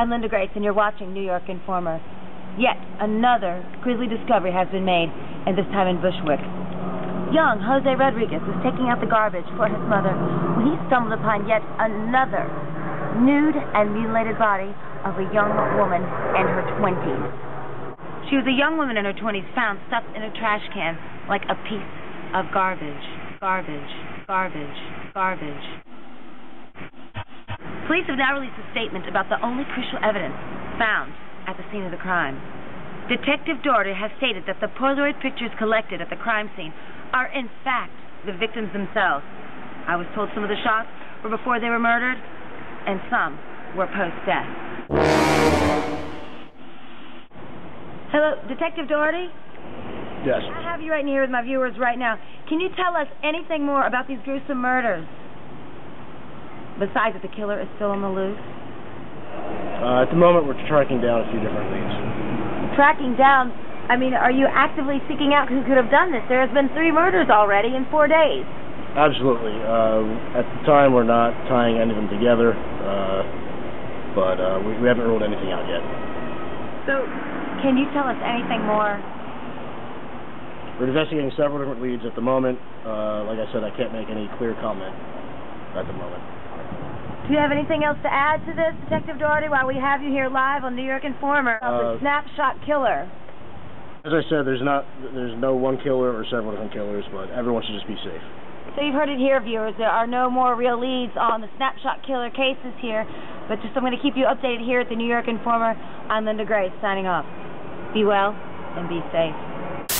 I'm Linda Grace, and you're watching New York Informer. Yet another grisly discovery has been made, and this time in Bushwick. Young Jose Rodriguez was taking out the garbage for his mother when he stumbled upon yet another nude and mutilated body of a young woman in her 20s. She was a young woman in her 20s found stuffed in a trash can like a piece of garbage. Garbage. Police have now released a statement about the only crucial evidence found at the scene of the crime. Detective Doherty has stated that the Polaroid pictures collected at the crime scene are, in fact, the victims themselves. I was told some of the shots were before they were murdered, and some were post-death. Hello, Detective Doherty? Yes. I have you right in here with my viewers right now. Can you tell us anything more about these gruesome murders? Besides that the killer is still on the loose? At the moment, we're tracking down a few different leads. Tracking down, I mean, are you actively seeking out who could have done this? There has been 3 murders already in 4 days. Absolutely. At the time, we're not tying any of them together, but we haven't ruled anything out yet. So, can you tell us anything more? We're investigating several different leads at the moment. Like I said, I can't make any clear comment at the moment. Do you have anything else to add to this, Detective Doherty, while we have you here live on New York Informer about the Snapshot Killer? As I said, there's no one killer or several different killers, but everyone should just be safe. So you've heard it here, viewers. There are no more real leads on the Snapshot Killer cases here, but just I'm going to keep you updated here at the New York Informer. I'm Linda Grace, signing off. Be well and be safe.